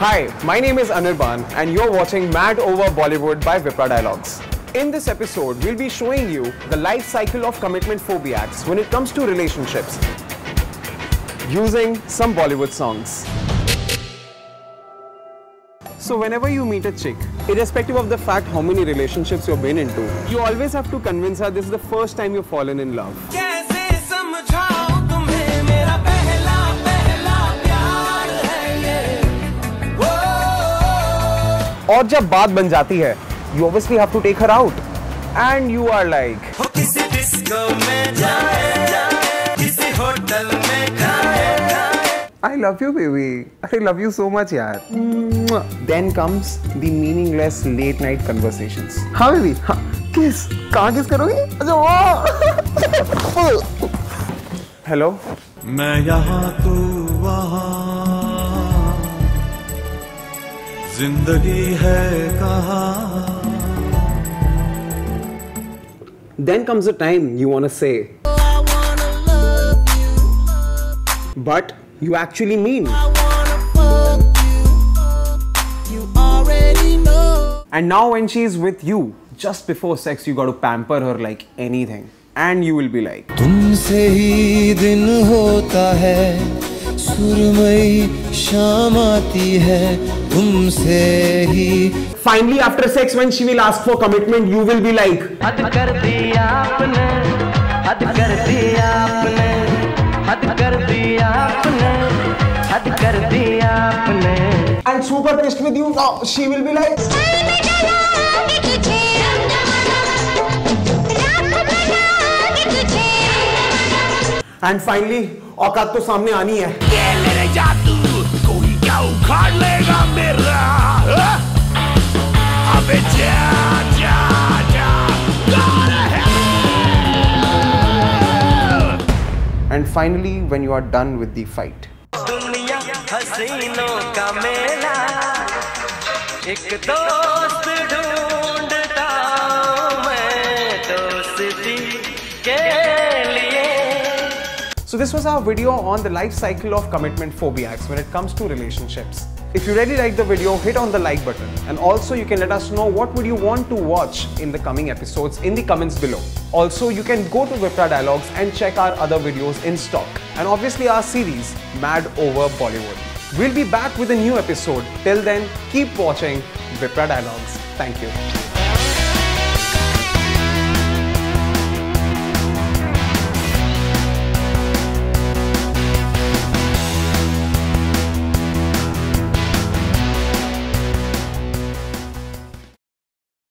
Hi, my name is Anirban and you're watching Mad Over Bollywood by Vipra Dialogues. In this episode, we'll be showing you the life cycle of commitment phobiacs when it comes to relationships using some Bollywood songs. So whenever you meet a chick, irrespective of the fact how many relationships you've been into, you always have to convince her this is the first time you've fallen in love. और जब बात बन जाती है, you obviously have to take her out, and you are like, किसी disco में जाए, किसी होटल में खाए, I love you, baby. I love you so much, यार. Then comes the meaningless late night conversations. हाँ baby, हाँ. Kiss? कहाँ kiss करोगी? अच्छा. Hello. मैं यहाँ तू वहाँ. Zindagi hai kaha. Then comes a time you want to say, I wanna love you. But you actually mean, I wanna fuck you. You already know. And now when she is with you, just before sex, you got to pamper her like anything. And you will be like, Tumse hi din hota hai. Finally, after sex, when she will ask for commitment, you will be like, and super pissed with you, oh, she will be like, and finally, औकात तो सामने आनी है। ये मेरे जादू कोई क्या उखाड़ लेगा मेरा? अबे जा जा जा God help! And finally, when you are done with the fight, दुनिया हसीनों का मेला, एक दोस्त ढूंढता मैं दोस्ती के लिए. So this was our video on the life cycle of commitment phobiacs when it comes to relationships. If you really liked the video, hit on the like button. And also you can let us know what would you want to watch in the coming episodes in the comments below. Also you can go to Vipra Dialogues and check our other videos in stock. And obviously our series, Mad Over Bollywood. We'll be back with a new episode. Till then, keep watching Vipra Dialogues. Thank you.